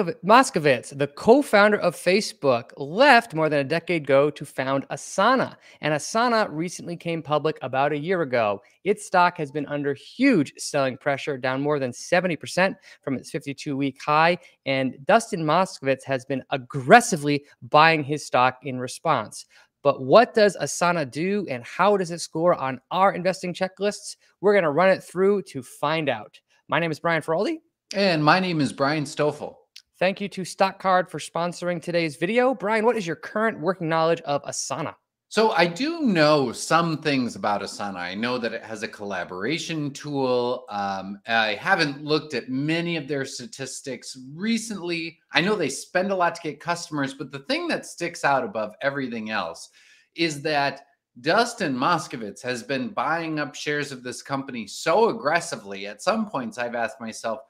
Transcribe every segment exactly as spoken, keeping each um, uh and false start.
Moskovitz, the co-founder of Facebook, left more than a decade ago to found Asana, and Asana recently came public about a year ago. Its stock has been under huge selling pressure, down more than seventy percent from its fifty-two week high, and Dustin Moskovitz has been aggressively buying his stock in response. But what does Asana do, and how does it score on our investing checklists? We're going to run it through to find out. My name is Brian Feroldi. And my name is Brian Stoffel. Thank you to StockCard for sponsoring today's video. Brian, what is your current working knowledge of Asana? So I do know some things about Asana. I know that it has a collaboration tool. Um, I haven't looked at many of their statistics recently. I know they spend a lot to get customers, but the thing that sticks out above everything else is that Dustin Moskovitz has been buying up shares of this company so aggressively. At some points, I've asked myself,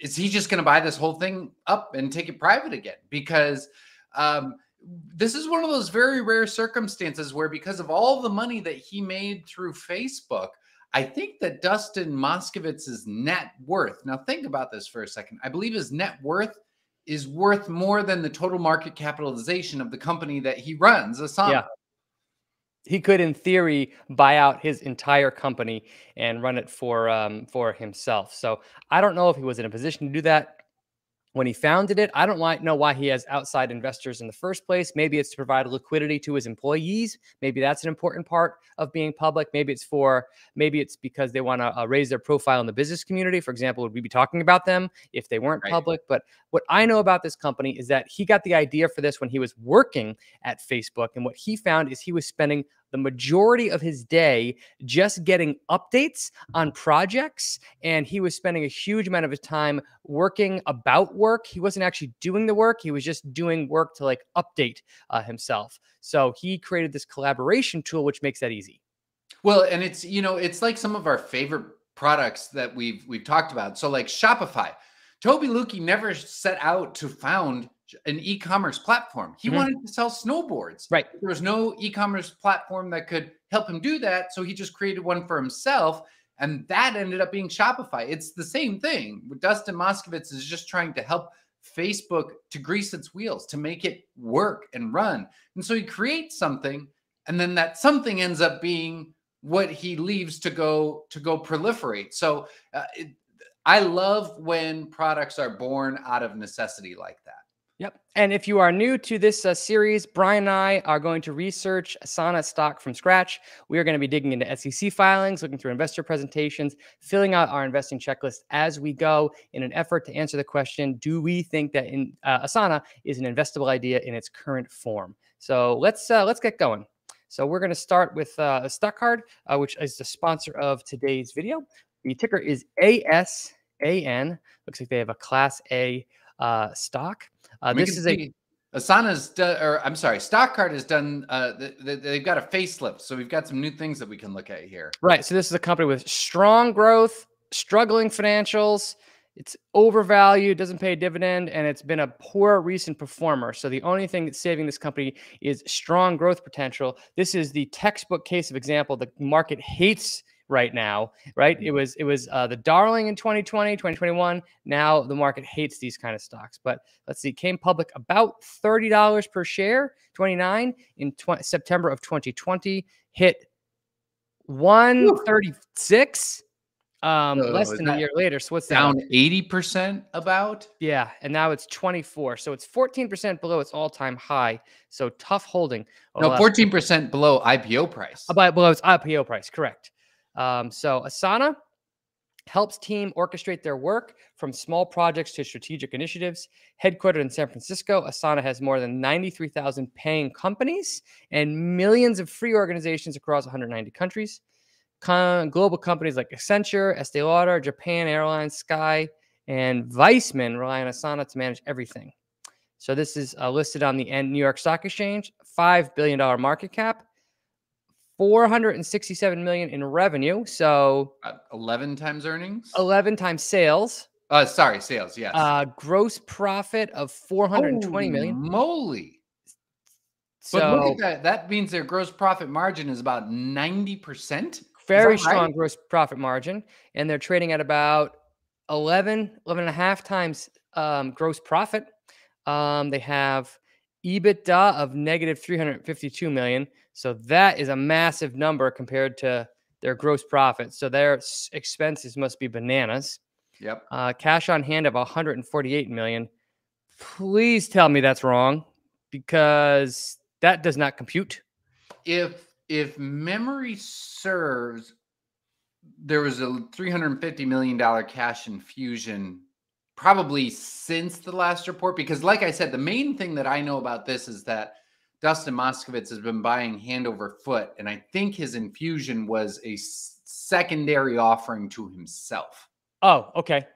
is he just going to buy this whole thing up and take it private again? Because um, this is one of those very rare circumstances where, because of all the money that he made through Facebook, I think that Dustin Moskovitz's net worth, now think about this for a second, I believe his net worth is worth more than the total market capitalization of the company that he runs, Asana. Yeah. He could, in theory, buy out his entire company and run it for um, for himself. So I don't know if he was in a position to do that when he founded it. I don't know why he has outside investors in the first place. Maybe it's to provide liquidity to his employees. Maybe that's an important part of being public. Maybe it's for maybe it's because they want to uh, raise their profile in the business community. For example, would we be talking about them if they weren't right. public? But what I know about this company is that he got the idea for this when he was working at Facebook, and what he found is he was spending the majority of his day just getting updates on projects, and he was spending a huge amount of his time working about work. He wasn't actually doing the work. He was just doing work to like update uh, himself. So he created this collaboration tool, which makes that easy. Well, and it's, you know, it's like some of our favorite products that we've, we've talked about. So like Shopify, Toby Lütke never set out to found an e-commerce platform. He mm-hmm. wanted to sell snowboards. Right. There was no e-commerce platform that could help him do that. So he just created one for himself. And that ended up being Shopify. It's the same thing. Dustin Moskovitz is just trying to help Facebook to grease its wheels, to make it work and run. And so he creates something, and then that something ends up being what he leaves to go to go proliferate. So uh, it, I love when products are born out of necessity like that. Yep. And if you are new to this uh, series, Brian and I are going to research Asana stock from scratch. We are going to be digging into S E C filings, looking through investor presentations, filling out our investing checklist as we go in an effort to answer the question, do we think that in, uh, Asana is an investable idea in its current form? So let's uh, let's get going. So we're going to start with uh, StockCard, uh, which is the sponsor of today's video. The ticker is A S A N. Looks like they have a Class A uh, stock. Uh, this is a Asana's, done, or I'm sorry, StockCard has done. Uh, th th they've got a facelift, so we've got some new things that we can look at here. Right. So this is a company with strong growth, struggling financials. It's overvalued, doesn't pay a dividend, and it's been a poor recent performer. So the only thing that's saving this company is strong growth potential. This is the textbook case of example the market hates right now, right? It was it was uh, the darling in twenty twenty, twenty twenty-one. Now the market hates these kind of stocks. But let's see, came public about thirty dollars per share, twenty-nine in September of twenty twenty, hit one thirty-six um, so less than a year later. So what's down that? eighty percent about? Yeah, and now it's twenty-four. So it's fourteen percent below its all-time high. So tough holding. No, fourteen percent below I P O price. About below its I P O price, correct. Um, so Asana helps team orchestrate their work from small projects to strategic initiatives. Headquartered in San Francisco, Asana has more than ninety-three thousand paying companies and millions of free organizations across one hundred ninety countries. Con global companies like Accenture, Estee Lauder, Japan Airlines, Sky, and Weissman rely on Asana to manage everything. So this is uh, listed on the New York Stock Exchange, five billion dollar market cap. four hundred sixty-seven million dollars in revenue. So uh, eleven times earnings, eleven times sales. Uh, sorry, sales. Yes. Uh, gross profit of four hundred twenty million dollars. Moly. So but look at that. That means their gross profit margin is about ninety percent. Very strong right? gross profit margin. And they're trading at about eleven, eleven and a half times um, gross profit. Um, they have EBITDA of negative three hundred fifty-two million. So that is a massive number compared to their gross profit. So their expenses must be bananas. Yep. Uh, cash on hand of one hundred forty-eight million. Please tell me that's wrong, because that does not compute. If if memory serves, there was a three hundred fifty million dollars cash infusion probably since the last report, because like I said, the main thing that I know about this is that Dustin Moskovitz has been buying hand over foot, and I think his infusion was a secondary offering to himself. Oh, okay.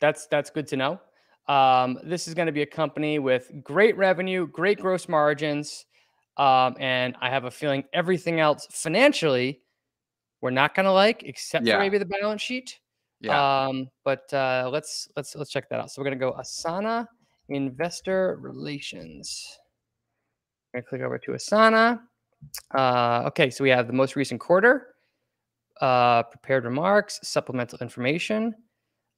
That's that's good to know. Um, this is going to be a company with great revenue, great gross margins, um, and I have a feeling everything else financially we're not going to like, except yeah. for maybe the balance sheet. Yeah. Um, but uh, let's let's let's check that out. So we're going to go Asana Investor Relations. I'm going to click over to Asana. Uh, okay, so we have the most recent quarter, uh, prepared remarks, supplemental information,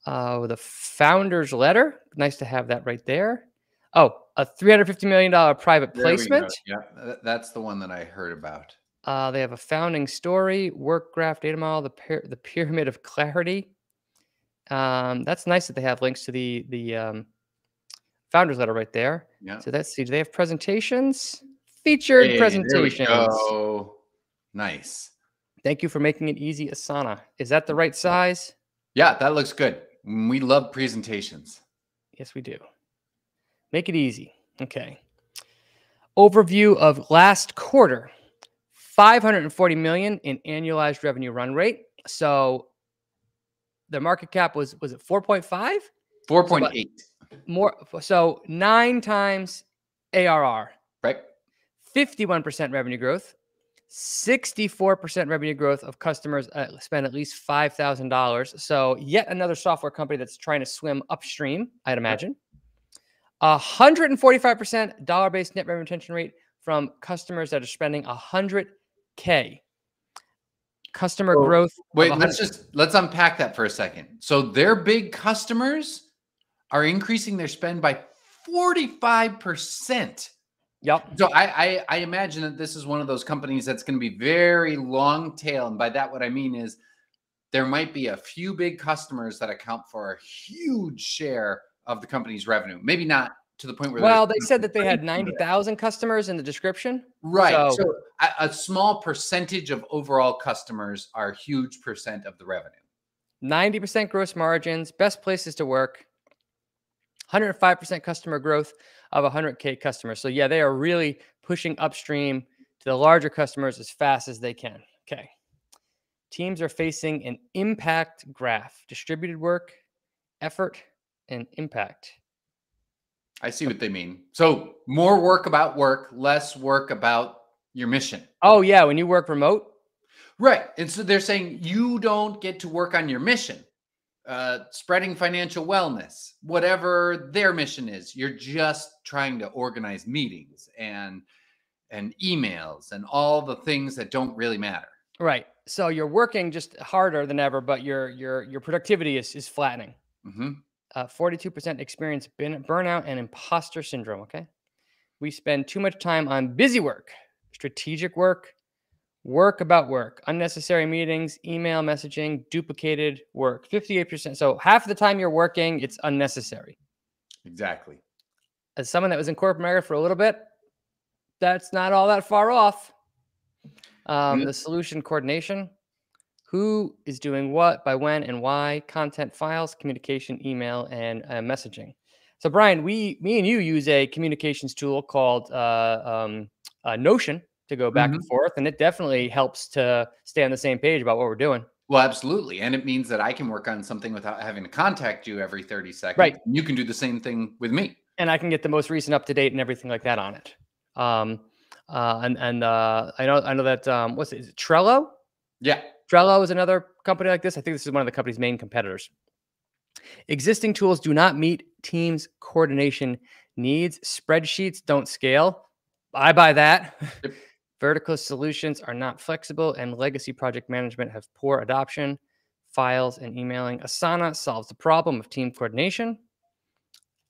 uh, with a founder's letter. Nice to have that right there. Oh, a three hundred fifty million dollars private there placement. Yeah, that's the one that I heard about. Uh, they have a founding story, work graph, data model, the the pyramid of clarity. Um, that's nice that they have links to the the um, founder's letter right there. Yeah. So let's see. Do they have presentations? Featured hey, presentations. There we go. Nice. Thank you for making it easy, Asana. Is that the right size? Yeah, that looks good. We love presentations. Yes, we do. Make it easy. Okay. Overview of last quarter. five hundred forty million in annualized revenue run rate. So the market cap was, was it four point five? four point eight. So more. So nine times A R R. Right. fifty-one percent revenue growth. sixty-four percent revenue growth of customers uh, spend at least five thousand dollars. So yet another software company that's trying to swim upstream, I'd imagine. Right. one hundred forty-five percent dollar-based net revenue retention rate from customers that are spending one hundred K customer oh, growth. Wait, let's just let's unpack that for a second. So their big customers are increasing their spend by forty-five percent. Yep. So I, I I imagine that this is one of those companies that's going to be very long tail, and by that what I mean is there might be a few big customers that account for a huge share of the company's revenue. Maybe not to the point where well, they said that they had ninety thousand customers in the description. Right. So, so a, a small percentage of overall customers are a huge percent of the revenue. ninety percent gross margins, best places to work, one hundred five percent customer growth of one hundred K customers. So yeah, they are really pushing upstream to the larger customers as fast as they can. Okay. Teams are facing an impact graph, distributed work, effort, and impact. I see what they mean. So more work about work, less work about your mission. Oh yeah, when you work remote. Right, and so they're saying you don't get to work on your mission, uh, spreading financial wellness, whatever their mission is. You're just trying to organize meetings and, and emails and all the things that don't really matter. Right, so you're working just harder than ever, but your, your, your productivity is, is flattening. Mm-hmm. Uh, forty-two percent experience burnout and imposter syndrome. Okay. We spend too much time on busy work, strategic work, work about work, unnecessary meetings, email messaging, duplicated work, fifty-eight percent. So half the time you're working, it's unnecessary. Exactly. As someone that was in corporate America for a little bit, that's not all that far off. Um, mm-hmm. The solution coordination. Who is doing what, by when, and why, content files, communication, email, and uh, messaging. So, Brian, we, me and you use a communications tool called uh, um, uh, Notion to go back mm-hmm. and forth, and it definitely helps to stay on the same page about what we're doing. Well, absolutely. And it means that I can work on something without having to contact you every thirty seconds. Right. You can do the same thing with me. And I can get the most recent up-to-date and everything like that on it. Um, uh, and and uh, I, know, I know that, um, what's it, is it Trello? Yeah. Trello is another company like this. I think this is one of the company's main competitors. Existing tools do not meet teams' coordination needs. Spreadsheets don't scale. I buy that. Yep. Vertical solutions are not flexible, and legacy project management have poor adoption. files, and emailing. Asana solves the problem of team coordination.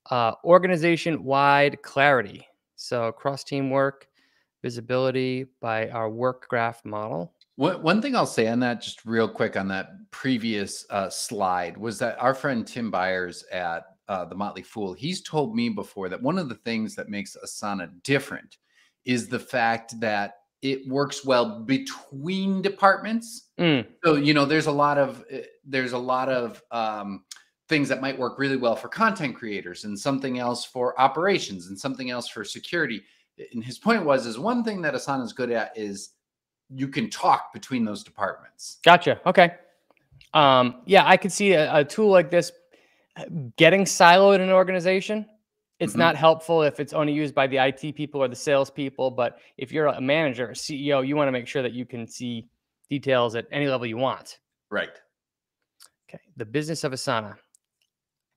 Uh, organization-wide clarity. So cross-team work, visibility by our work graph model. What, one thing I'll say on that, just real quick on that previous uh, slide, was that our friend Tim Byers at uh, The Motley Fool, he's told me before that one of the things that makes Asana different is the fact that it works well between departments. Mm. So, you know, there's a lot of, there's a lot of um, things that might work really well for content creators and something else for operations and something else for security. And his point was, is one thing that Asana is good at is you can talk between those departments. Gotcha. Okay. Um, yeah, I could see a, a tool like this getting siloed in an organization. It's mm-hmm. not helpful if it's only used by the I T people or the sales people, but if you're a manager, a C E O, you want to make sure that you can see details at any level you want. Right. Okay. The business of Asana.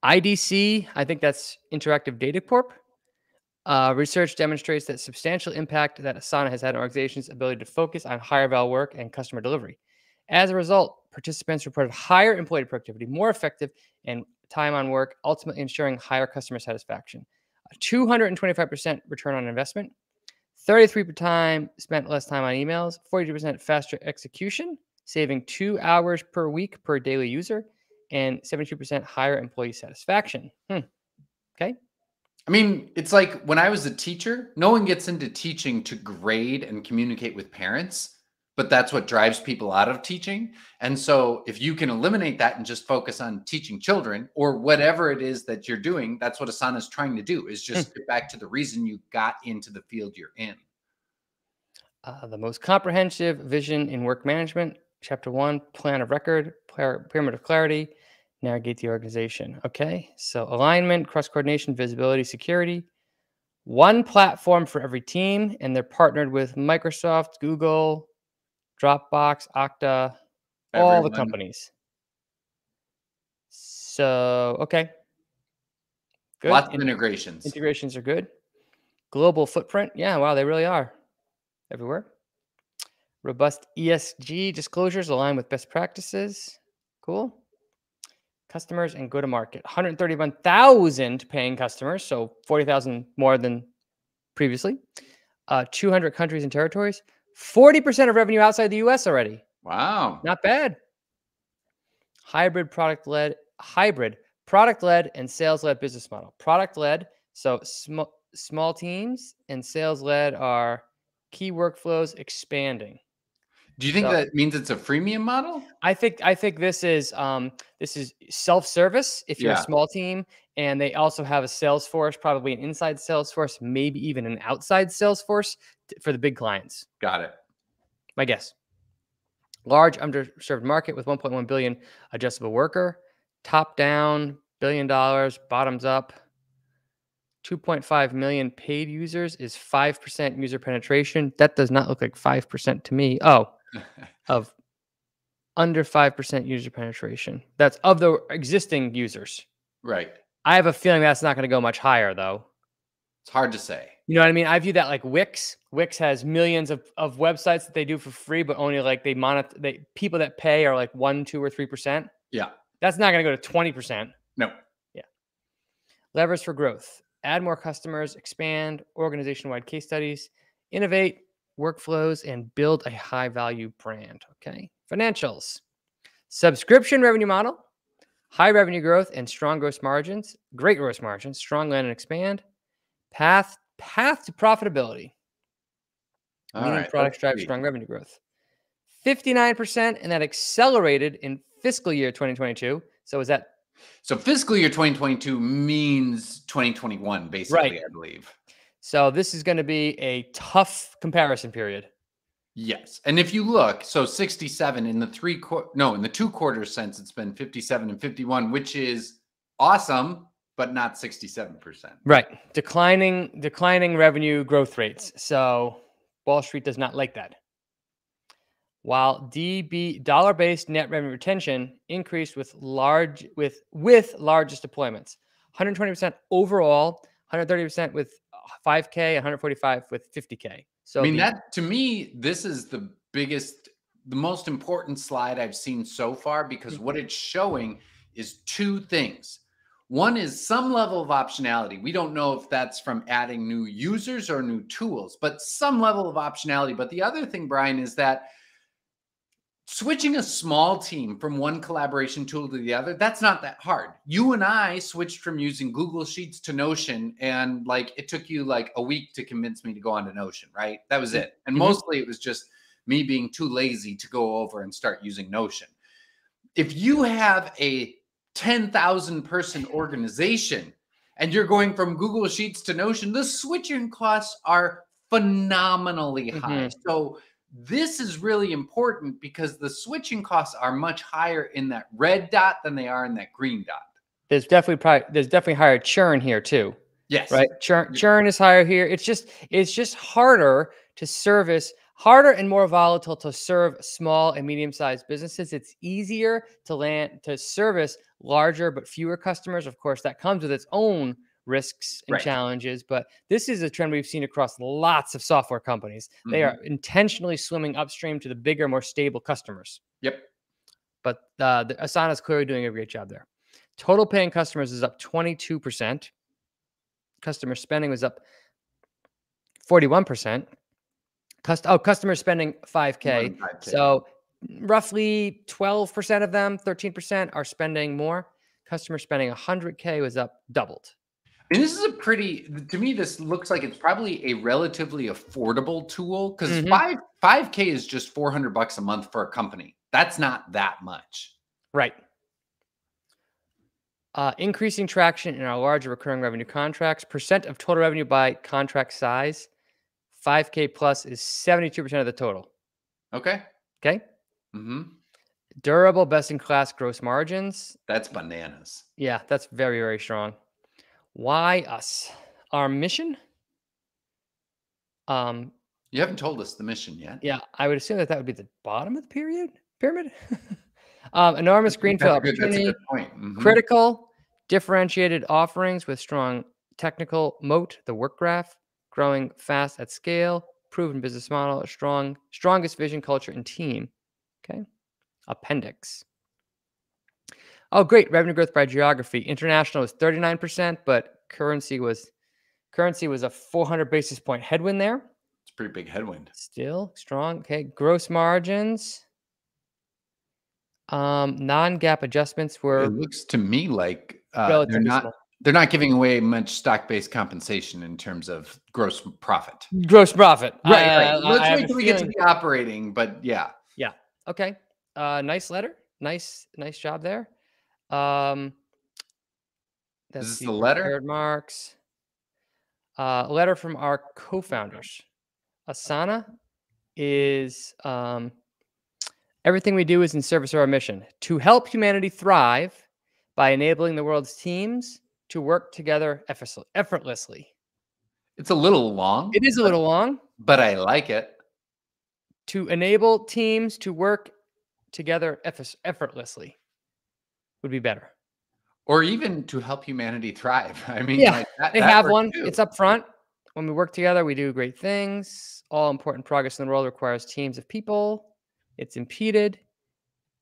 I D C, I think that's Interactive Data Corp. Uh, research demonstrates that substantial impact that Asana has had on organizations' ability to focus on higher value work and customer delivery. As a result, participants reported higher employee productivity, more effective, and time on work, ultimately ensuring higher customer satisfaction. two hundred twenty-five percent return on investment, thirty-three percent time spent less time on emails, forty-two percent faster execution, saving two hours per week per daily user, and seventy-two percent higher employee satisfaction. Hmm. Okay. I mean, it's like when I was a teacher, no one gets into teaching to grade and communicate with parents, but that's what drives people out of teaching. And so if you can eliminate that and just focus on teaching children or whatever it is that you're doing, that's what Asana is trying to do, is just mm. get back to the reason you got into the field you're in. Uh, the most comprehensive vision in work management, chapter one, plan of record, pyramid of clarity, navigate the organization. Okay, so alignment, cross-coordination, visibility, security. One platform for every team, and they're partnered with Microsoft, Google, Dropbox, Okta, all Everyone. the companies. So, okay. Good. Lots of In integrations. Integrations are good. Global footprint. Yeah, wow, they really are. Everywhere. Robust E S G disclosures align with best practices. Cool. Customers and go to market. one hundred thirty-one thousand paying customers, so forty thousand more than previously. Uh, two hundred countries and territories. forty percent of revenue outside the U S already. Wow. Not bad. Hybrid product-led, hybrid product-led and sales-led business model. Product-led, so sm small teams, and sales-led are key workflows expanding. Do you think so, that means it's a freemium model? I think I think this is um, this is self-service if you're yeah. a small team, and they also have a sales force, probably an inside sales force, maybe even an outside sales force for the big clients. Got it. My guess. Large underserved market with one point one billion adjustable worker, top down, billion dollars, bottoms up. two point five million paid users is five percent user penetration. That does not look like five percent to me. Oh. Of under five percent user penetration. That's of the existing users. Right. I have a feeling that's not going to go much higher, though. It's hard to say. You know what I mean? I view that like Wix. Wix has millions of, of websites that they do for free, but only like they monitor, they, people that pay are like one, two, or three percent. Yeah. That's not going to go to twenty percent. No. Yeah. Levers for growth. Add more customers, expand organization-wide case studies, innovate workflows, and build a high-value brand. Okay. Financials. Subscription revenue model, high revenue growth, and strong gross margins, great gross margins, strong land and expand. Path path to profitability. All Meaning right, products drive strong revenue growth. fifty-nine percent, and that accelerated in fiscal year twenty twenty-two. So is that? So fiscal year twenty twenty-two means twenty twenty-one, basically, right. I believe. So this is going to be a tough comparison period. Yes. And if you look, so sixty-seven in the three, no, in the two quarters since, it's been fifty-seven and fifty-one, which is awesome, but not sixty-seven percent. Right. Declining, declining revenue growth rates. So Wall Street does not like that. While D B dollar-based net revenue retention increased with large with with largest deployments, one hundred twenty percent overall, one hundred thirty percent with five K, one hundred forty-five with fifty K. So I mean, that to me, this is the biggest the most important slide I've seen so far, because what it's showing is two things. One is some level of optionality. We don't know if that's from adding new users or new tools, but some level of optionality. But the other thing, Brian, is that switching a small team from one collaboration tool to the other, that's not that hard. You and I switched from using Google Sheets to Notion, and like it took you like a week to convince me to go on to Notion, right? That was it. And mm-hmm. mostly it was just me being too lazy to go over and start using Notion. If you have a ten thousand person organization and you're going from Google Sheets to Notion, the switching costs are phenomenally mm-hmm. high. So this is really important because the switching costs are much higher in that red dot than they are in that green dot. There's definitely probably, there's definitely higher churn here too. Yes. Right. Churn, churn is higher here. It's just, it's just harder to service, harder and more volatile to serve small and medium-sized businesses. It's easier to land, to service larger, but fewer customers. Of course, that comes with its own risks and right. challenges, but this is a trend we've seen across lots of software companies. Mm-hmm. They are intentionally swimming upstream to the bigger, more stable customers. Yep. But uh, the Asana is clearly doing a great job there. Total paying customers is up twenty-two percent. Customer spending was up forty-one percent. Cust oh, customer spending five K. five K. So roughly twelve percent of them, thirteen percent are spending more. Customer spending one hundred K was up doubled. And this is a pretty, to me, this looks like it's probably a relatively affordable tool, because mm-hmm. five, five K is just four hundred bucks a month for a company. That's not that much. Right. Uh, increasing traction in our larger recurring revenue contracts. Percent of total revenue by contract size. five K plus is seventy-two percent of the total. Okay. Okay. Mm-hmm. Durable, best-in-class gross margins. That's bananas. Yeah, that's very, very strong. Why us? Our mission? Um, you haven't told us the mission yet. Yeah, I would assume that that would be the bottom of the period pyramid. um, enormous greenfield opportunity. That's a good point. Mm-hmm. Critical, differentiated offerings with strong technical moat, the work graph, growing fast at scale, proven business model, strong, strongest vision, culture, and team. Okay. Appendix. Oh, great. Revenue growth by geography. International was thirty-nine percent, but currency was currency was a four hundred basis point headwind there. It's a pretty big headwind. Still strong. Okay. Gross margins. Um, non-gap adjustments were... It looks to me like uh, they're not... They're not giving away much stock-based compensation in terms of gross profit. Gross profit. Right. Uh, right. Let's I wait till we get to the operating, but yeah. Yeah. Okay. Uh, nice letter. Nice, nice job there. Um, that's is this the letter? Marks. Uh, a letter from our co-founders. Asana is um, everything we do is in service of our mission to help humanity thrive by enabling the world's teams to work together effortlessly. It's a little long. It is a little long, but I like it. To enable teams to work together effortlessly would be better. Or even to help humanity thrive. I mean, yeah, like that, they that have one. Too. It's up front. When we work together, we do great things. All important progress in the world requires teams of people. It's impeded.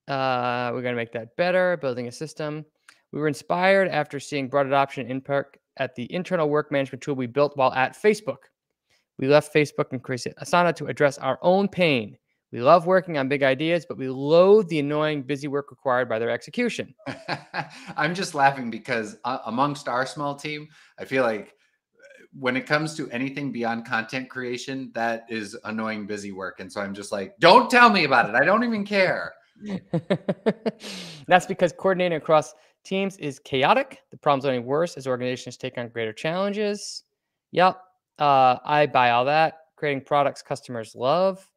Uh, we're going to make that better, building a system. We were inspired after seeing broad adoption in perk at the internal work management tool we built while at Facebook. We left Facebook and created Asana to address our own pain. We love working on big ideas, but we loathe the annoying busy work required by their execution. I'm just laughing because uh, amongst our small team, I feel like when it comes to anything beyond content creation, that is annoying busy work. And so I'm just like, don't tell me about it. I don't even care. That's because coordinating across teams is chaotic. The problem's only worse as organizations take on greater challenges. Yep. Uh, I buy all that. Creating products customers love.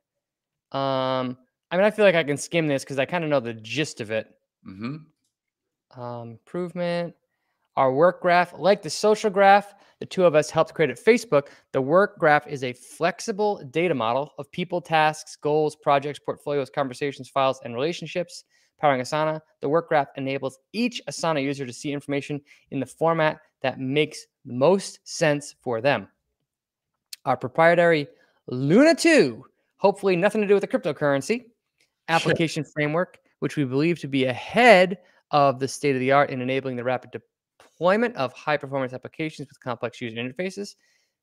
Um, I mean, I feel like I can skim this because I kind of know the gist of it. Mm-hmm. Um, improvement, our work graph, like the social graph, the two of us helped create at Facebook. The work graph is a flexible data model of people, tasks, goals, projects, portfolios, conversations, files, and relationships. Powering Asana, the work graph enables each Asana user to see information in the format that makes the most sense for them. Our proprietary Luna two. Hopefully nothing to do with the cryptocurrency, application sure. framework, which we believe to be ahead of the state of the art in enabling the rapid deployment of high-performance applications with complex user interfaces.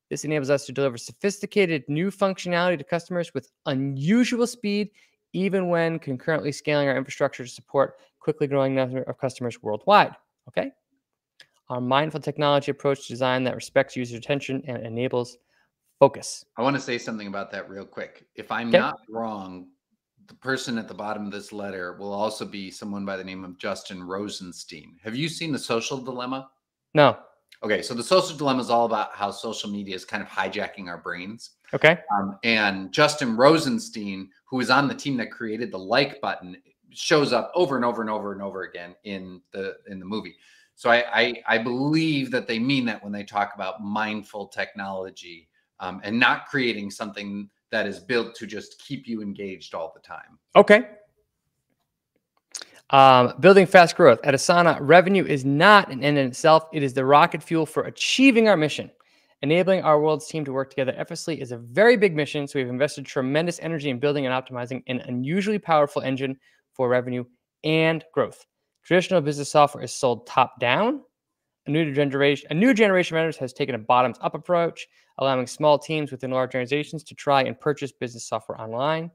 This enables us to deliver sophisticated new functionality to customers with unusual speed, even when concurrently scaling our infrastructure to support quickly growing number of customers worldwide. Okay? Our mindful technology approach to design that respects user attention and enables focus. I want to say something about that real quick. If I'm okay. not wrong, the person at the bottom of this letter will also be someone by the name of Justin Rosenstein. Have you seen The Social Dilemma? No. Okay, so The Social Dilemma is all about how social media is kind of hijacking our brains. Okay. Um, and Justin Rosenstein, who is on the team that created the like button, shows up over and over and over and over again in the in the movie. So I, I, I believe that they mean that when they talk about mindful technology um, and not creating something that is built to just keep you engaged all the time. Okay. Um, building fast growth. At Asana, revenue is not an end in itself. It is the rocket fuel for achieving our mission. Enabling our world's team to work together effortlessly is a very big mission, so we've invested tremendous energy in building and optimizing an unusually powerful engine for revenue and growth. Traditional business software is sold top-down. A new generation, a new generation of vendors has taken a bottoms-up approach, allowing small teams within large organizations to try and purchase business software online.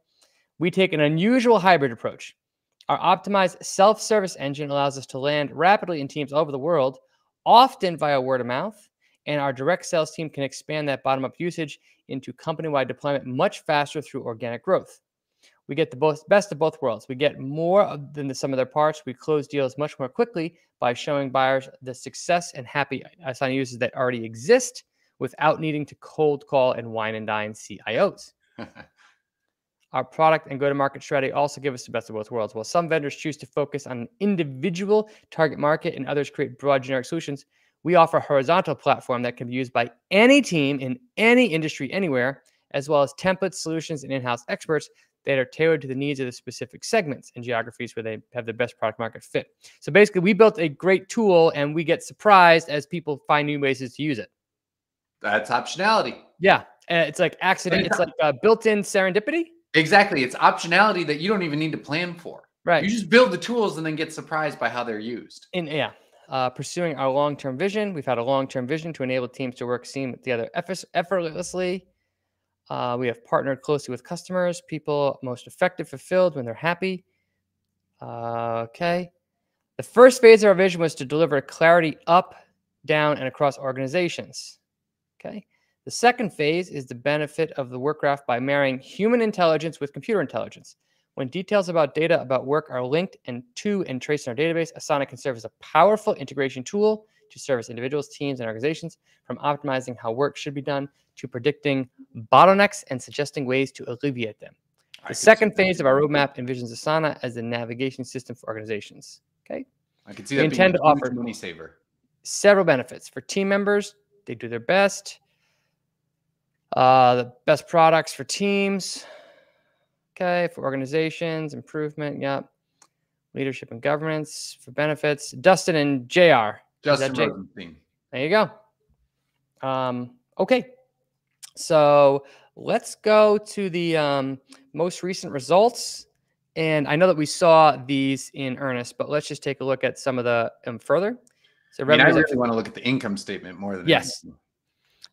We take an unusual hybrid approach. Our optimized self-service engine allows us to land rapidly in teams all over the world, often via word of mouth, and our direct sales team can expand that bottom-up usage into company-wide deployment much faster through organic growth. We get the both, best of both worlds. We get more than the sum of their parts. We close deals much more quickly by showing buyers the success and happy Asana users that already exist without needing to cold call and wine and dine C I Os. Our product and go-to-market strategy also give us the best of both worlds. While some vendors choose to focus on an individual target market and others create broad generic solutions, we offer a horizontal platform that can be used by any team in any industry anywhere, as well as templates, solutions, and in-house experts that are tailored to the needs of the specific segments and geographies where they have the best product market fit. So basically, we built a great tool, and we get surprised as people find new ways to use it. That's optionality. Yeah. It's like accident. It's like uh, built-in serendipity. Exactly. It's optionality that you don't even need to plan for. Right. You just build the tools and then get surprised by how they're used. And yeah, uh, pursuing our long-term vision. We've had a long-term vision to enable teams to work together effortlessly. Uh, we have partnered closely with customers, people most effective, fulfilled when they're happy. Uh, okay. The first phase of our vision was to deliver clarity up, down, and across organizations. Okay. The second phase is the benefit of the work graph by marrying human intelligence with computer intelligence. When details about data about work are linked and to and traced in our database, Asana can serve as a powerful integration tool to service individuals, teams, and organizations, from optimizing how work should be done to predicting bottlenecks and suggesting ways to alleviate them. The second phase of our roadmap envisions Asana as the navigation system for organizations. Okay, I can see that. We intend to offer money saver. Several benefits for team members. They do their best. Uh, the best products for teams. Okay. For organizations, improvement. Yep. Leadership and governance for benefits. Dustin and J R. Justin Rosenstein. There you go. Um, okay. So let's go to the um, most recent results. And I know that we saw these in earnest, but let's just take a look at some of the um, further. So I, mean, I really want to look at the income statement more than yes. Anything.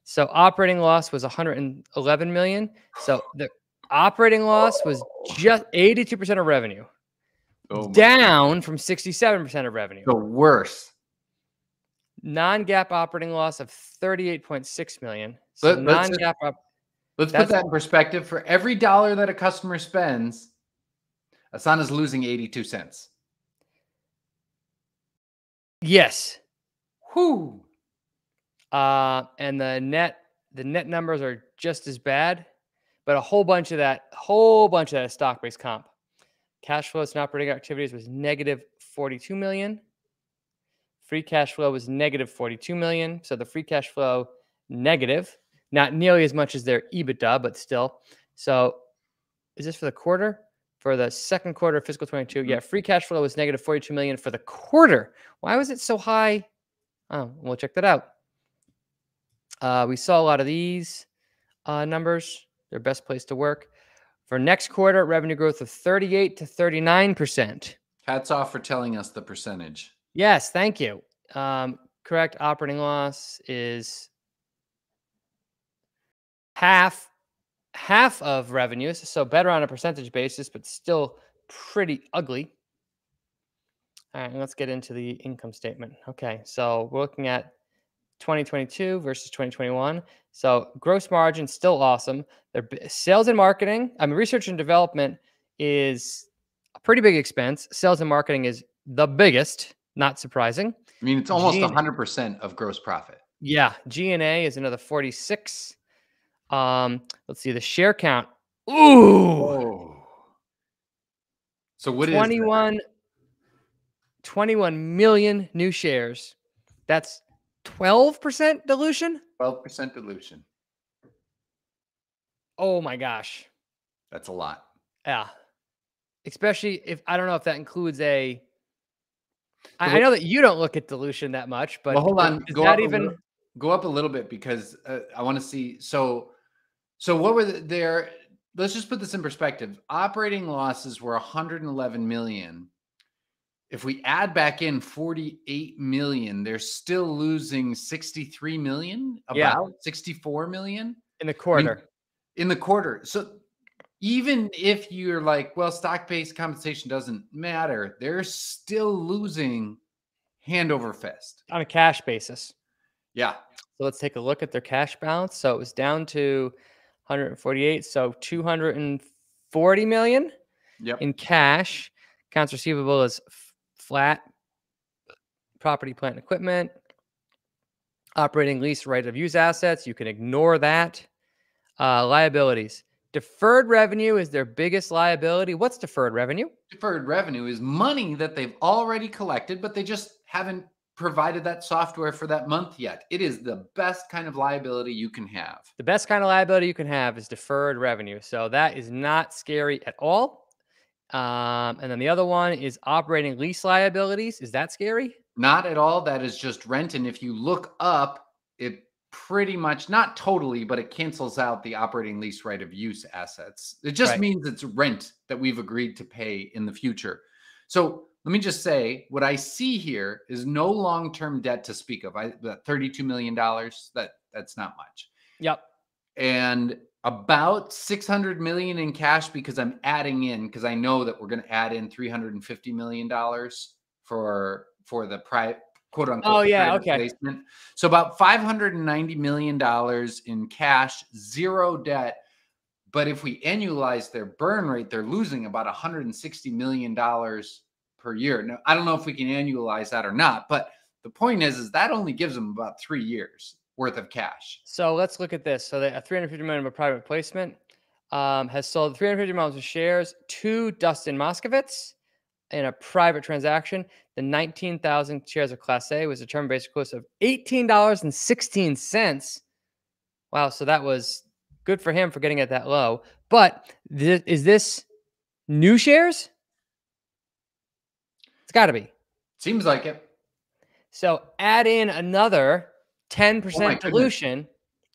So operating loss was one hundred eleven million. So the operating loss was just eighty-two percent of revenue, oh down God. From sixty-seven percent of revenue. The worst. Non-GAAP operating loss of thirty-eight point six million. So Let, let's non-GAAP just, op let's put that in perspective. For every dollar that a customer spends, Asana's losing eighty-two cents. Yes. Whoo. Uh, and the net, the net numbers are just as bad, but a whole bunch of that, whole bunch of that is stock-based comp. Cash flows from operating activities was negative forty-two million. Free cash flow was negative forty-two million. So the free cash flow negative, not nearly as much as their EBITDA, but still. So is this for the quarter? For the second quarter of fiscal twenty-two? Yeah. Free cash flow was negative forty-two million for the quarter. Why was it so high? Oh, we'll check that out. Uh, we saw a lot of these uh, numbers, their best place to work. For next quarter, revenue growth of thirty-eight to thirty-nine percent. Hats off for telling us the percentage. Yes, thank you. Um, correct operating loss is half half of revenues, so better on a percentage basis, but still pretty ugly. All right, let's get into the income statement. Okay, so we're looking at twenty twenty-two versus twenty twenty-one. So gross margin still awesome. Their sales and marketing, I mean, research and development is a pretty big expense. Sales and marketing is the biggest, not surprising. I mean, it's almost one hundred percent of gross profit. Yeah, G and A is another forty-six. Um, let's see the share count. Ooh. Whoa. So what twenty-one, is twenty-one million new shares. That's twelve percent dilution? twelve percent dilution. Oh my gosh. That's a lot. Yeah. Especially if, I don't know if that includes a, I, I know that you don't look at dilution that much, but well, hold on. Is go that even? Little, go up a little bit because uh, I want to see. So, so what were the, there? Let's just put this in perspective. Operating losses were one hundred eleven million. If we add back in forty-eight million, they're still losing sixty-three million, about yeah. sixty-four million in the quarter. I mean, in the quarter. So even if you're like, well, stock-based compensation doesn't matter, they're still losing hand over fist on a cash basis. Yeah. So let's take a look at their cash balance. So it was down to one hundred forty-eight, so two hundred forty million yep. in cash. Accounts receivable is flat, property, plant, and equipment, operating lease, right of use assets. You can ignore that. Uh, liabilities. Deferred revenue is their biggest liability. What's deferred revenue? Deferred revenue is money that they've already collected, but they just haven't provided that software for that month yet. It is the best kind of liability you can have. The best kind of liability you can have is deferred revenue. So that is not scary at all. Um, and then the other one is operating lease liabilities. Is that scary? Not at all. That is just rent. And if you look up, it pretty much, not totally, but it cancels out the operating lease right of use assets. It just right. means it's rent that we've agreed to pay in the future. So let me just say what I see here is no long-term debt to speak of. I, that thirty-two million dollars, that that's not much. Yep. And about six hundred million in cash because I'm adding in, because I know that we're going to add in three hundred fifty million dollars for, for the private, quote unquote. Oh yeah. Okay. Placement. So about five hundred ninety million dollars in cash, zero debt. But if we annualize their burn rate, they're losing about one hundred sixty million dollars per year. Now, I don't know if we can annualize that or not, but the point is, is that only gives them about three years. Worth of cash. So let's look at this. So that a three hundred fifty million of a private placement um, has sold three hundred fifty million of shares to Dustin Moskovitz in a private transaction. The nineteen thousand shares of Class A was determined based cost of eighteen dollars and sixteen cents. Wow. So that was good for him for getting at that low. But th is this new shares? It's got to be. Seems like it. So add in another ten percent oh dilution goodness.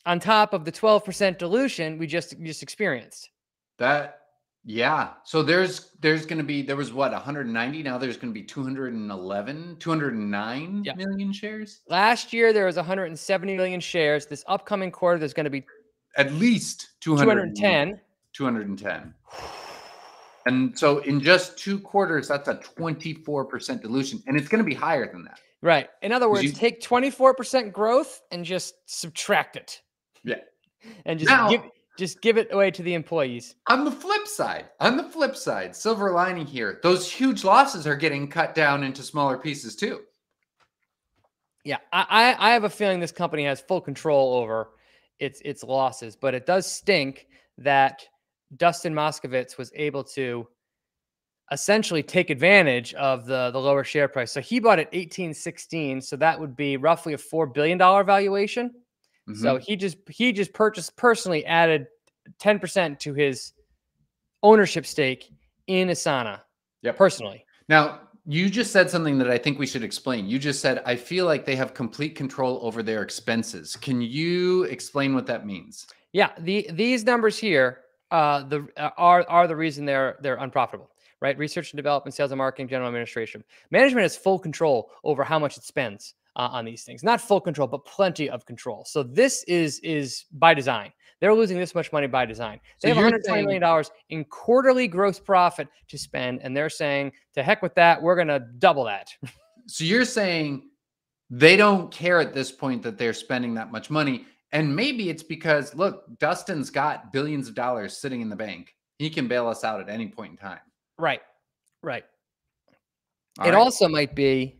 On top of the twelve percent dilution we just just experienced. That yeah. So there's there's going to be there was what one hundred ninety, now there's going to be two hundred eleven, two hundred nine yeah. million shares. Last year there was one hundred seventy million shares. This upcoming quarter there's going to be at least two hundred ten. two hundred ten. And so in just two quarters that's a twenty-four percent dilution, and it's going to be higher than that. Right. In other words, you, take twenty-four percent growth and just subtract it. Yeah. And just now, give just give it away to the employees. On the flip side, on the flip side, silver lining here, those huge losses are getting cut down into smaller pieces too. Yeah. I, I, I have a feeling this company has full control over its its losses, but it does stink that Dustin Moskovitz was able to essentially take advantage of the, the lower share price. So he bought at eighteen sixteen. So that would be roughly a four billion dollar valuation. Mm-hmm. So he just, he just purchased personally added ten percent to his ownership stake in Asana. Yeah. Personally. Now you just said something that I think we should explain. You just said, I feel like they have complete control over their expenses. Can you explain what that means? Yeah. The, these numbers here uh, the uh, are are the reason they're they're unprofitable, right? Research and development, sales and marketing, general administration. Management has full control over how much it spends uh, on these things. Not full control, but plenty of control. So this is is by design. They're losing this much money by design. They so have one hundred twenty million dollars in quarterly gross profit to spend, and they're saying, to heck with that, we're going to double that. So you're saying they don't care at this point that they're spending that much money. And maybe it's because, look, Dustin's got billions of dollars sitting in the bank. He can bail us out at any point in time. Right, right. All it right. also might be,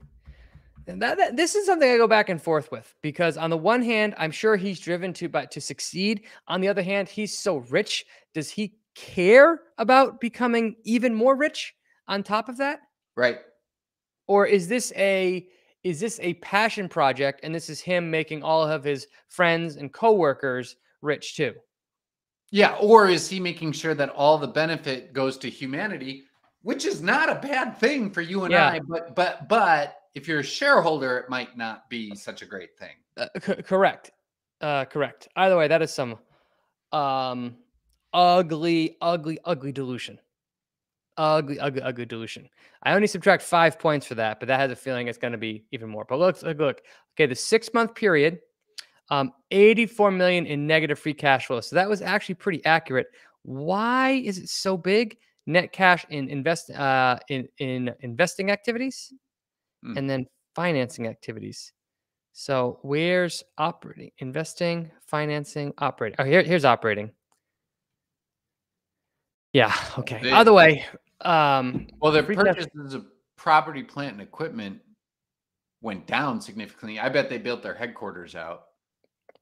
and that, that this is something I go back and forth with, because on the one hand, I'm sure he's driven to but to succeed. On the other hand, he's so rich. Does he care about becoming even more rich on top of that? Right. Or is this a... Is this a passion project? And this is him making all of his friends and coworkers rich too. Yeah. Or is he making sure that all the benefit goes to humanity, which is not a bad thing for you and yeah. I, but, but, but if you're a shareholder, it might not be such a great thing. Uh, c- correct. Uh, correct. Either way, that is some, um, ugly, ugly, ugly dilution. Ugly, ugly, ugly dilution. I only subtract five points for that, but that has a feeling it's going to be even more. But look, look, look. Okay, the six-month period, um, eighty-four million dollars in negative free cash flow. So that was actually pretty accurate. Why is it so big? Net cash in invest uh, in in investing activities, mm. and then financing activities. So where's operating, investing, financing, operating? Oh, here, here's operating. Yeah. Okay. They, Either way. Um, well, their purchases of property, plant, and equipment went down significantly. I bet they built their headquarters out.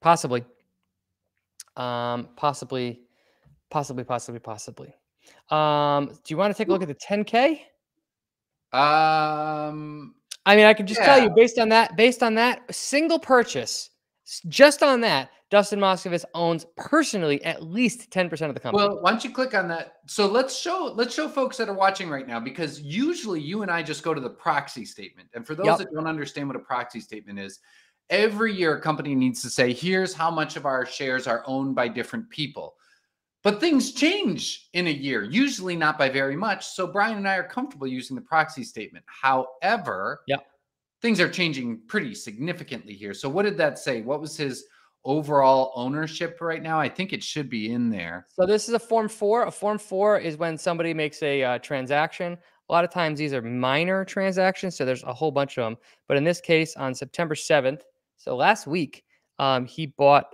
Possibly. Um, possibly, possibly, possibly, possibly. Um, do you want to take a look at the ten K? Um, I mean, I can just yeah. tell you based on that, based on that single purchase, just on that, Dustin Moskovitz owns personally at least ten percent of the company. Well, why don't you click on that? So let's show let's show folks that are watching right now, because usually you and I just go to the proxy statement. And for those yep. that don't understand what a proxy statement is, every year a company needs to say, here's how much of our shares are owned by different people. But things change in a year, usually not by very much. So Brian and I are comfortable using the proxy statement. However, yep. things are changing pretty significantly here. So what did that say? What was his overall ownership right now? I think it should be in there. So this is a form four. A form four is when somebody makes a uh, transaction. A lot of times these are minor transactions, so there's a whole bunch of them. But in this case, on September seventh, so last week, um, he bought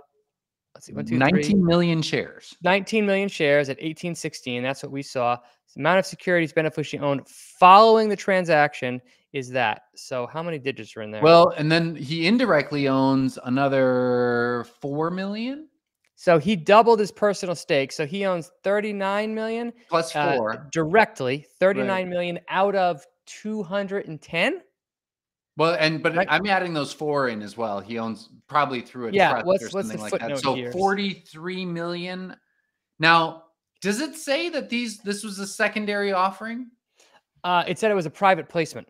let's see, one, two, nineteen three, million shares. nineteen million shares at eighteen sixteen. That's what we saw. The amount of securities beneficially owned following the transaction is that. So how many digits are in there? Well, and then he indirectly owns another four million. So he doubled his personal stake. So he owns thirty-nine million. Plus four. Uh, directly, thirty-nine right. million out of two hundred ten. Well, and but right. I'm adding those four in as well. He owns probably through a yeah, trust what's, or something what's the like that. So here? forty-three million. Now, does it say that these this was a secondary offering? Uh, it said it was a private placement.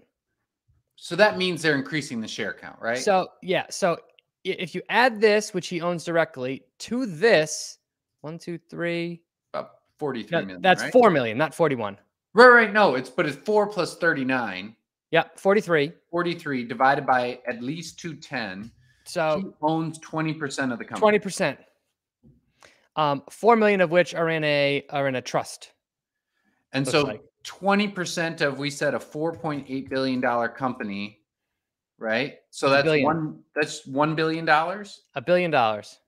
So that means they're increasing the share count, right? So, yeah. So if you add this, which he owns directly, to this, one, two, three. About forty-three that, million, That's right? four million, not forty-one. Right, right. No, it's but it's four plus thirty-nine. Yeah, forty-three. forty-three divided by at least two ten. So he owns twenty percent of the company. twenty percent. Um, four million of which are in a are in a trust. And so... like. twenty percent of, we said, a four point eight billion dollars company, right? So that's billion. one that's one billion dollars? A billion dollars.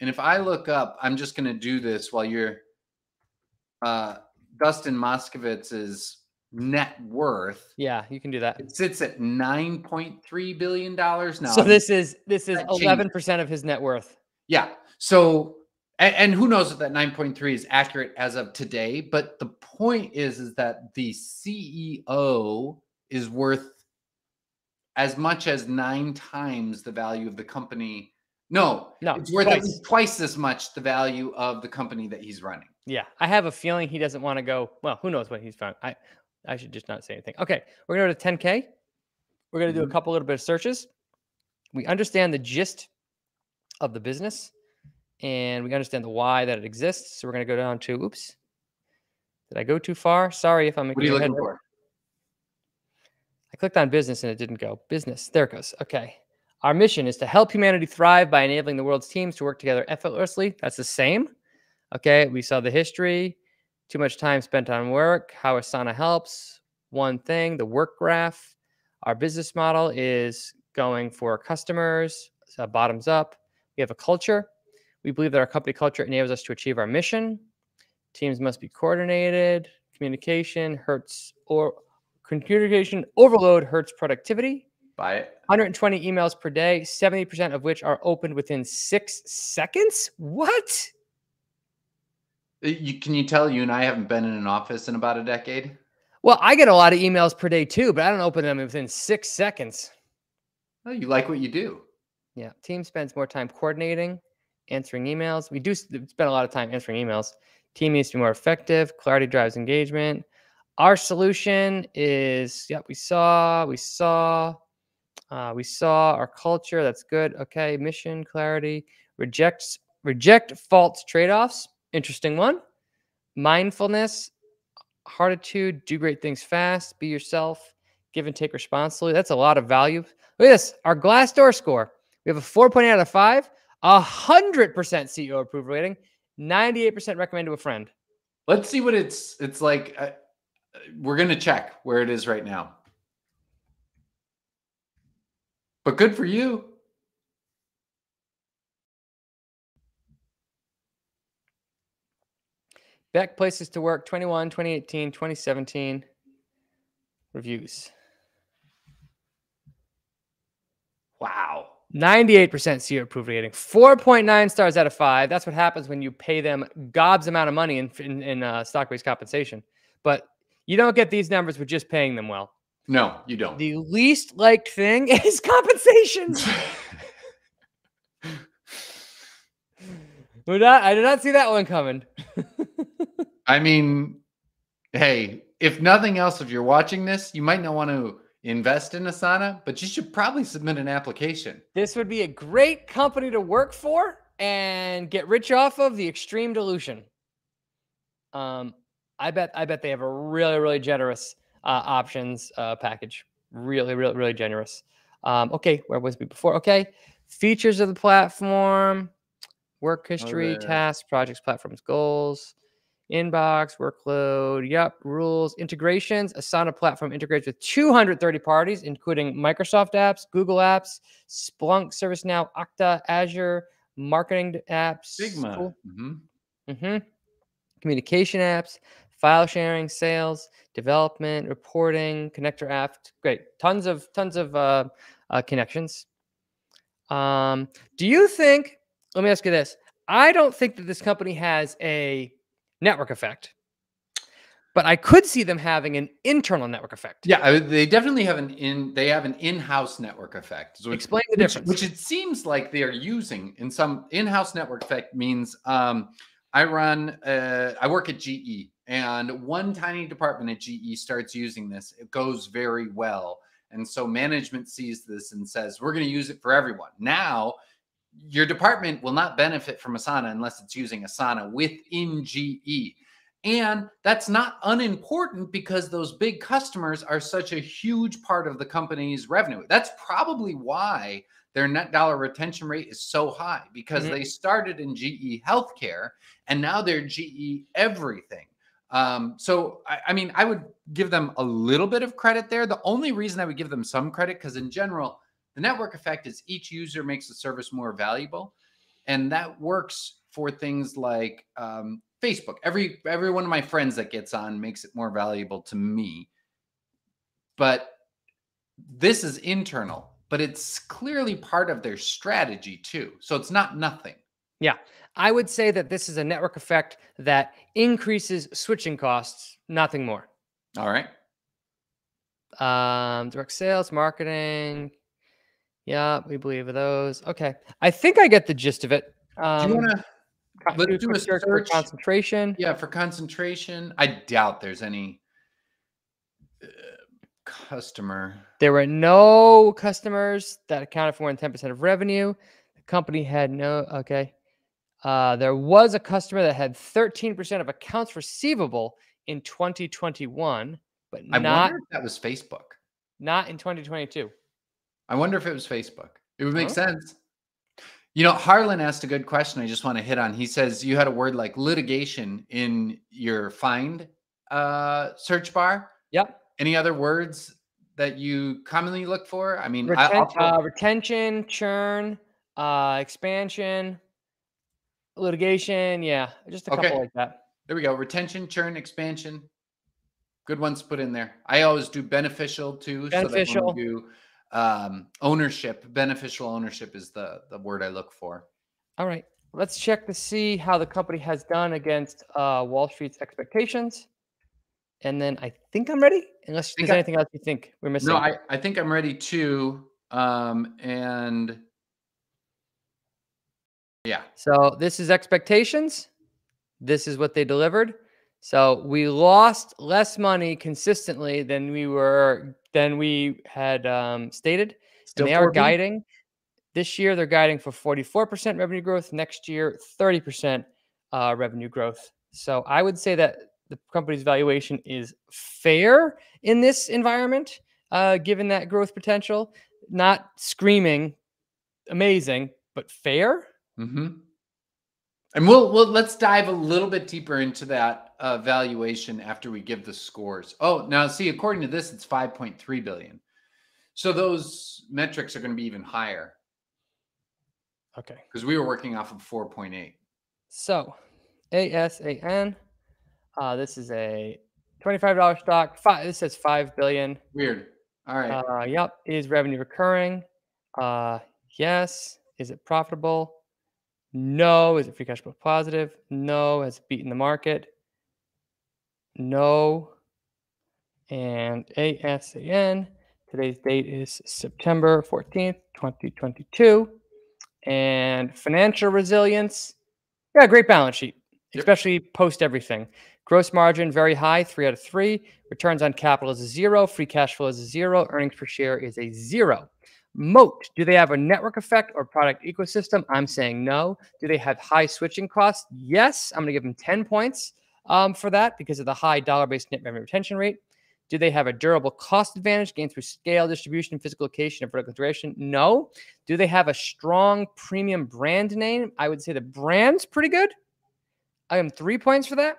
And if I look up, I'm just going to do this while you're, uh, Dustin Moskovitz's net worth. Yeah, you can do that. It sits at nine point three billion dollars now. So this is, this is eleven percent of his net worth. Yeah. So... and who knows if that nine point three is accurate as of today, but the point is, is that the C E O is worth as much as nine times the value of the company. No, no it's worth twice. at least twice as much the value of the company that he's running. Yeah, I have a feeling he doesn't want to go, well, who knows what he's found. I, I should just not say anything. Okay, we're going to go to ten K. We're going to do a couple little bit of searches. We understand the gist of the business. and we understand the why that it exists. So we're going to go down to, oops, did I go too far? Sorry if I'm. What are you looking for? Over. I clicked on business and it didn't go. Business, there it goes. Okay. Our mission is to help humanity thrive by enabling the world's teams to work together effortlessly. That's the same. Okay. We saw the history, too much time spent on work, how Asana helps, one thing, the work graph. Our business model is going for customers, so bottoms up. We have a culture. We believe that our company culture enables us to achieve our mission. Teams must be coordinated. Communication hurts or communication overload hurts productivity. Buy it. one hundred twenty emails per day, seventy percent of which are opened within six seconds. What? You, can you tell you and I haven't been in an office in about a decade? Well, I get a lot of emails per day too, but I don't open them within six seconds. Oh, you like what you do. Yeah. Team spends more time coordinating, answering emails. We do spend a lot of time answering emails. Team needs to be more effective. Clarity drives engagement. Our solution is, yep, we saw, we saw, uh, we saw our culture. That's good. Okay. Mission, clarity, rejects, reject false trade-offs. Interesting one. Mindfulness, harditude, do great things fast, be yourself, give and take responsibly. That's a lot of value. Look at this, our Glassdoor score. We have a four point eight out of five, one hundred percent C E O approval rating, ninety-eight percent recommend to a friend. Let's see what it's it's like. Uh, we're going to check where it is right now. But good for you. Beck places to work, twenty-one, twenty eighteen, twenty seventeen reviews. Wow. ninety-eight percent C E O approval rating, four point nine stars out of five. That's what happens when you pay them gobs amount of money in, in, in uh, stock-based compensation. But you don't get these numbers with just paying them well. No, you don't. The least liked thing is compensation. We're not, I did not see that one coming. I mean, hey, if nothing else, if you're watching this, you might not want to invest in Asana, but you should probably submit an application. This would be a great company to work for and get rich off of the extreme dilution. Um, I bet, I bet they have a really, really generous uh, options uh, package. Really, really, really generous. Um, okay, where was we before? Okay, features of the platform, work history, oh, tasks, projects, platforms, goals. Inbox, workload, yep, rules, integrations. Asana platform integrates with two hundred thirty parties, including Microsoft apps, Google apps, Splunk, ServiceNow, Okta, Azure, marketing apps, Figma, cool. mm-hmm. Mm-hmm. communication apps, file sharing, sales, development, reporting, connector apps. Great, tons of tons of uh, uh, connections. Um, do you think? Let me ask you this. I don't think that this company has a network effect, but I could see them having an internal network effect. Yeah, they definitely have an in. They have an in-house network effect. So explain which, the difference. Which, which it seems like they are using in some in-house network effect means. Um, I run. Uh, I work at G E, and one tiny department at G E starts using this. It goes very well, and so management sees this and says, "We're going to use it for everyone." Now, your department will not benefit from Asana unless it's using Asana within G E. And that's not unimportant because those big customers are such a huge part of the company's revenue. That's probably why their net dollar retention rate is so high, because mm-hmm. they started in G E healthcare and now they're G E everything. Um, so, I, I mean, I would give them a little bit of credit there. The only reason I would give them some credit, because in general, the network effect is each user makes the service more valuable, and that works for things like um, Facebook. Every every one of my friends that gets on makes it more valuable to me. But this is internal, but it's clearly part of their strategy too. So it's not nothing. Yeah, I would say that this is a network effect that increases switching costs, nothing more. All right. Um, direct sales, marketing. Yeah, we believe those. Okay, I think I get the gist of it. Um, do you want to let's do, do a search for concentration? Yeah, for concentration. I doubt there's any uh, customer. There were no customers that accounted for more than ten percent of revenue. The company had no. Okay, Uh, there was a customer that had thirteen percent of accounts receivable in twenty twenty-one, but I not wonder if that was Facebook. Not in twenty twenty-two. I wonder if it was Facebook. It would make huh? sense. You know, Harlan asked a good question I just want to hit on. He says, you had a word like litigation in your find uh, search bar. Yep. Any other words that you commonly look for? I mean, Retent I uh, retention, churn, uh, expansion, litigation. Yeah, just a okay. couple like that. There we go. Retention, churn, expansion. Good ones put in there. I always do beneficial too. Beneficial. So that when we do, um, ownership, beneficial ownership is the, the word I look for. All right. Let's check to see how the company has done against uh, Wall Street's expectations. And then I think I'm ready. Unless there's I, anything else you think we're missing. No, I, I think I'm ready too. Um, and yeah. So this is expectations. This is what they delivered. So we lost less money consistently than we were than we had um, stated. Still and they forty? Are guiding this year. They're guiding for forty-four percent revenue growth. Next year, thirty percent uh, revenue growth. So I would say that the company's valuation is fair in this environment, uh, given that growth potential. Not screaming amazing, but fair. Mm-hmm. And we'll, we'll let's dive a little bit deeper into that. Uh, valuation after we give the scores. Oh, now see, according to this, it's five point three billion. So those metrics are going to be even higher. Okay. Because we were working off of four point eight. So ASAN, uh, this is a twenty-five dollar stock. Five, this says five billion. Weird. All right. Uh, yep. Is revenue recurring? Uh, yes. Is it profitable? No. Is it free cash flow positive? No. Has it beaten the market? No. And ASAN, today's date is September fourteenth, twenty twenty-two. And financial resilience, yeah, great balance sheet, yep. Especially post everything. Gross margin, very high, three out of three. Returns on capital is a zero. Free cash flow is a zero. Earnings per share is a zero. Moat, do they have a network effect or product ecosystem? I'm saying no. Do they have high switching costs? Yes, I'm going to give them ten points. Um, for that because of the high dollar-based net revenue retention rate. Do they have a durable cost advantage gained through scale, distribution, physical location, and vertical integration? No. Do they have a strong premium brand name? I would say the brand's pretty good. I am three points for that.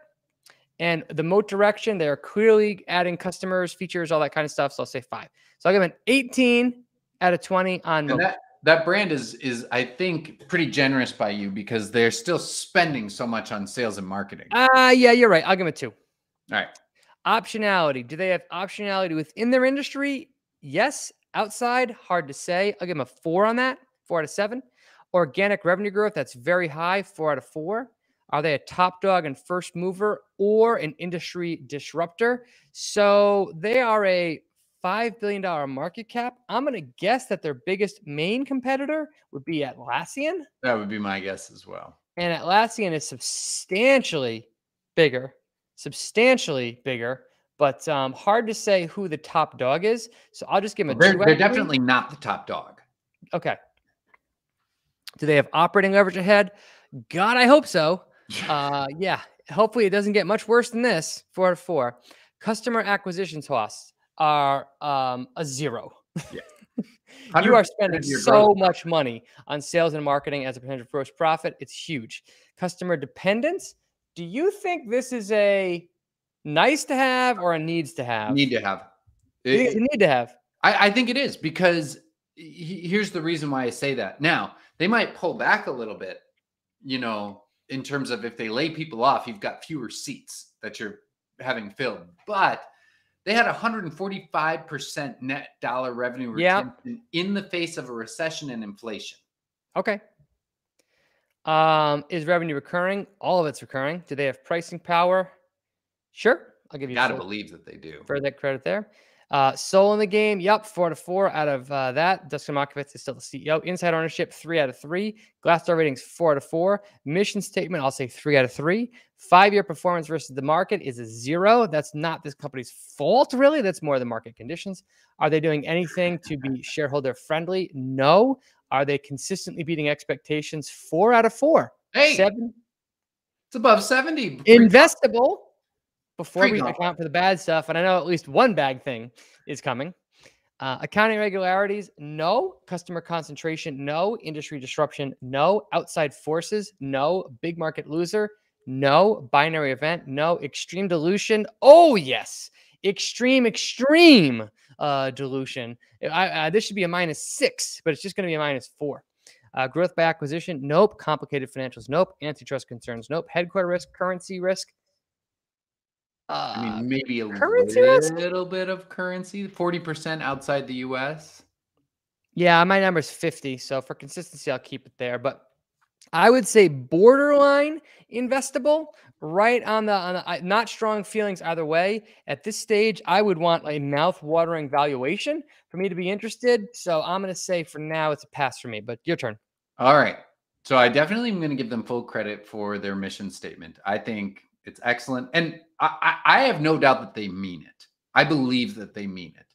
And the moat direction, they're clearly adding customers, features, all that kind of stuff. So I'll say five. So I'll give an eighteen out of twenty on moat. That, that brand is, is, I think, pretty generous by you because they're still spending so much on sales and marketing. Ah, uh, yeah, you're right. I'll give them a two. All right. Optionality. Do they have optionality within their industry? Yes. Outside, hard to say. I'll give them a four on that, four out of seven. Organic revenue growth, that's very high, four out of four. Are they a top dog and first mover or an industry disruptor? So they are a five billion dollar market cap. I'm going to guess that their biggest main competitor would be Atlassian. That would be my guess as well. And Atlassian is substantially bigger, substantially bigger, but um, hard to say who the top dog is. So I'll just give them a they're, two. They're definitely not the top dog. Okay. Do they have operating leverage ahead? God, I hope so. uh, yeah. Hopefully it doesn't get much worse than this. Four out of four. Customer acquisition costs are um, a zero. Yeah. You are spending so much money on sales and marketing as a percentage of gross profit. It's huge. Customer dependence. Do you think this is a nice to have or a needs to have? Need to have. It's a need to have. I, I think it is because he, here's the reason why I say that. Now, they might pull back a little bit, you know, in terms of if they lay people off, you've got fewer seats that you're having filled. But they had one hundred forty-five percent net dollar revenue retention yep. in the face of a recession and inflation. Okay. Um, is revenue recurring? All of it's recurring. Do they have pricing power? Sure. I'll give you, you got to believe that they do. Further credit there. Uh, soul in the game. Yep. Four to four out of uh, that. Dustin Moskovitz is still the C E O. Inside ownership, three out of three. Glassdoor ratings, four out of four. Mission statement, I'll say three out of three. Five-year performance versus the market is a zero. That's not this company's fault, really. That's more the market conditions. Are they doing anything to be shareholder friendly? No. Are they consistently beating expectations? Four out of four. Hey, seven, it's above seventy. Investable. Before we account for the bad stuff, and I know at least one bad thing is coming. Uh, accounting irregularities, no. Customer concentration, no. Industry disruption, no. Outside forces, no. Big market loser, no. Binary event, no. Extreme dilution, oh yes. Extreme, extreme uh, dilution. I, I, this should be a minus six, but it's just going to be a minus four. Uh, growth by acquisition, nope. Complicated financials, nope. Antitrust concerns, nope. Headquarter risk, currency risk. Uh, I mean, maybe a currency little, little bit of currency, forty percent outside the U S. Yeah, my number is fifty. So for consistency, I'll keep it there. But I would say borderline investable, right on the, on the not strong feelings either way. At this stage, I would want a mouth-watering valuation for me to be interested. So I'm going to say for now, it's a pass for me, but your turn. All right. So I definitely am going to give them full credit for their mission statement. I think it's excellent. And I, I have no doubt that they mean it. I believe that they mean it.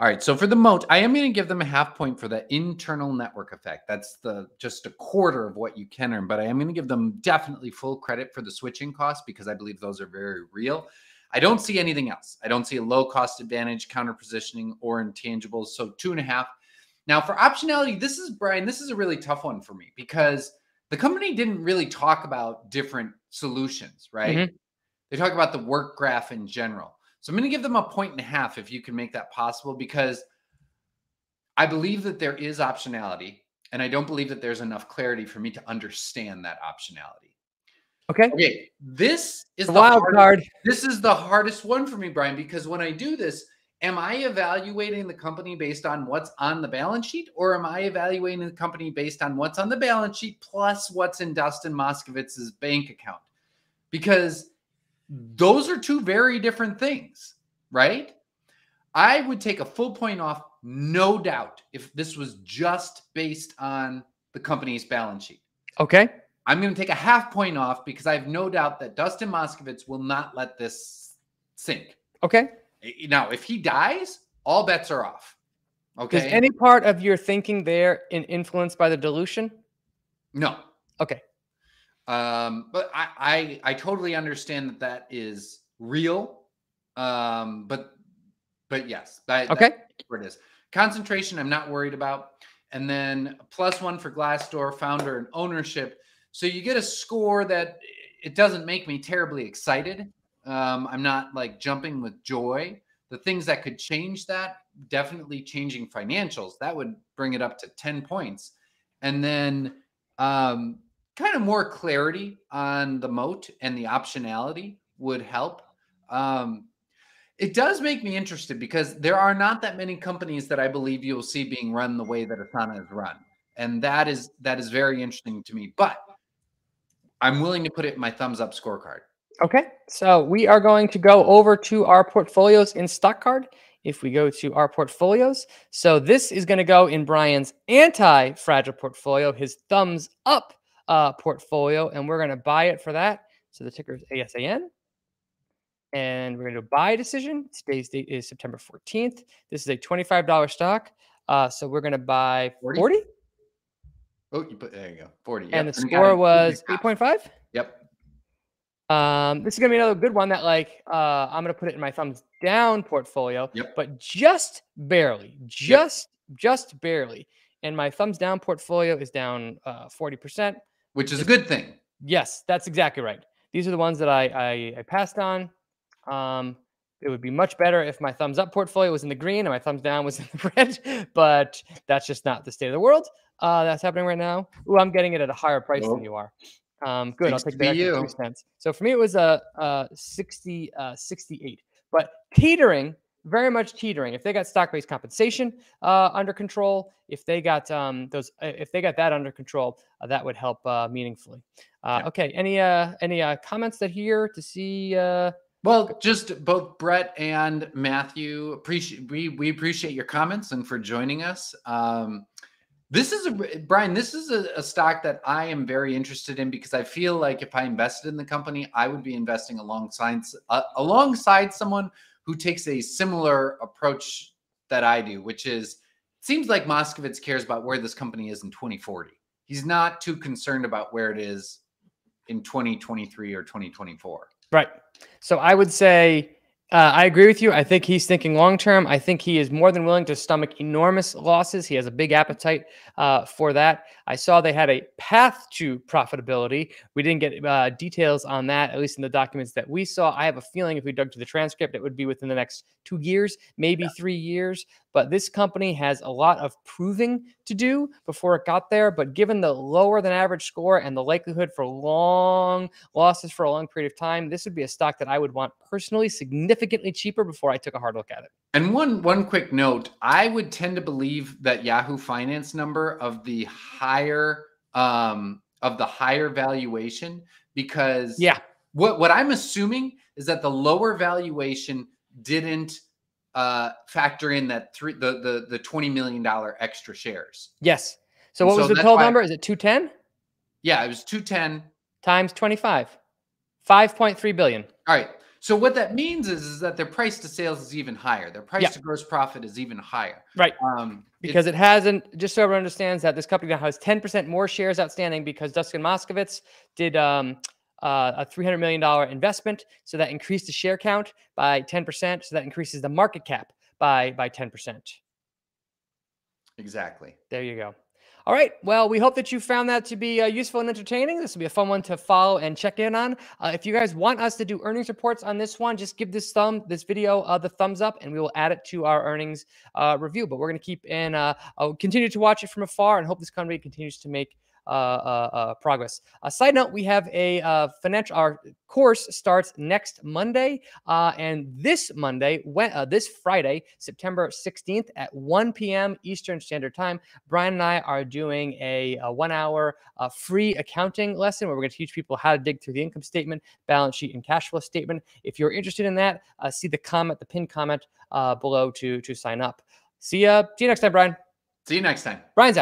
All right. So for the moat, I am going to give them a half point for the internal network effect. That's the just a quarter of what you can earn. But I am going to give them definitely full credit for the switching costs because I believe those are very real. I don't see anything else. I don't see a low cost advantage, counter positioning, or intangibles. So two and a half. Now for optionality, this is, Brian, this is a really tough one for me because the company didn't really talk about different solutions, right? Mm-hmm. They talk about the work graph in general. So I'm going to give them a point and a half if you can make that possible, because I believe that there is optionality and I don't believe that there's enough clarity for me to understand that optionality. Okay. Okay. This is the wild card. This is the hardest one for me, Brian, because when I do this, am I evaluating the company based on what's on the balance sheet, or am I evaluating the company based on what's on the balance sheet plus what's in Dustin Moskovitz's bank account? Because those are two very different things, right? I would take a full point off, no doubt, if this was just based on the company's balance sheet. Okay. I'm going to take a half point off because I have no doubt that Dustin Moskovitz will not let this sink. Okay. Now, if he dies, all bets are off. Okay. Is any part of your thinking there in influenced by the dilution? No. Okay. Um, but I, I I totally understand that that is real. Um, but but yes, that, okay. That's where it is. Concentration, I'm not worried about. And then plus one for Glassdoor, founder, and ownership. So you get a score that it doesn't make me terribly excited. Um, I'm not like jumping with joy. The things that could change that, definitely changing financials. That would bring it up to ten points. And then um, kind of more clarity on the moat and the optionality would help. Um, it does make me interested because there are not that many companies that I believe you'll see being run the way that Asana is run. And that is, that is very interesting to me, but I'm willing to put it in my thumbs up scorecard. Okay, so we are going to go over to our portfolios in StockCard. If we go to our portfolios, so this is going to go in Brian's anti-fragile portfolio, his thumbs up uh, portfolio, and we're going to buy it for that. So the ticker is A S A N, and we're going to do a buy decision. Today's date is September fourteenth. This is a twenty-five dollar stock, uh, so we're going to buy forty. Oh, you put there you go forty. Yep. And the score was eight point five. Yep. Um, this is going to be another good one that like, uh, I'm going to put it in my thumbs down portfolio, yep. But just barely, just, yep. just barely. And my thumbs down portfolio is down, uh, forty percent, which is it's, a good thing. Yes, that's exactly right. These are the ones that I, I, I passed on. Um, it would be much better if my thumbs up portfolio was in the green and my thumbs down was in the red, but that's just not the state of the world. Uh, that's happening right now. Ooh, I'm getting it at a higher price Whoa. than you are. Um, good. I'll take that extra two cents. So for me, it was a, a sixty, sixty-eight, but teetering, very much teetering. If they got stock-based compensation, uh, under control, if they got, um, those, if they got that under control, uh, that would help, uh, meaningfully. Uh, yeah. Okay. Any, uh, any, uh, comments that here to see, uh, well, just both Brett and Matthew appreciate, we, we appreciate your comments and for joining us. Um, This is a Brian, this is a, a stock that I am very interested in because I feel like if I invested in the company, I would be investing alongside uh, alongside someone who takes a similar approach that I do, which is it seems like Moskovitz cares about where this company is in twenty forty. He's not too concerned about where it is in twenty twenty-three or twenty twenty-four. Right. So I would say uh, I agree with you. I think he's thinking long term. I think he is more than willing to stomach enormous losses. He has a big appetite uh, for that. I saw they had a path to profitability. We didn't get uh, details on that, at least in the documents that we saw. I have a feeling if we dug to the transcript, it would be within the next two years, maybe yeah. three years. But this company has a lot of proving to do before it got there. But given the lower than average score and the likelihood for long losses for a long period of time, this would be a stock that I would want personally significantly cheaper before I took a hard look at it. And one, one quick note, I would tend to believe that Yahoo Finance number of the higher um, of the higher valuation, because yeah. what, what I'm assuming is that the lower valuation didn't uh factor in that three the the the twenty million dollar extra shares. Yes. So what was the total number? Is it two ten? Yeah, it was two ten times twenty-five. five point three billion. All right. So what that means is, is that their price to sales is even higher. Their price yeah. to gross profit is even higher. Right. Um, because it hasn't, just so everyone understands that this company now has ten percent more shares outstanding because Dustin Moskovitz did um, uh, a three hundred million dollar investment. So that increased the share count by ten percent. So that increases the market cap by, by ten percent. Exactly. There you go. All right. Well, we hope that you found that to be uh, useful and entertaining. This will be a fun one to follow and check in on. Uh, if you guys want us to do earnings reports on this one, just give this thumb, this video, uh, the thumbs up, and we will add it to our earnings uh, review. But we're going to keep in, uh, I'll continue to watch it from afar and hope this company continues to make Uh, uh, uh, progress. A uh, side note, we have a uh, financial, our course starts next Monday. Uh, and this Monday, when, uh, this Friday, September sixteenth at one P M Eastern Standard Time, Brian and I are doing a, a one hour uh, free accounting lesson where we're going to teach people how to dig through the income statement, balance sheet, and cash flow statement. If you're interested in that, uh, see the comment, the pinned comment uh, below to, to sign up. See ya. See you next time, Brian. See you next time. Brian's out.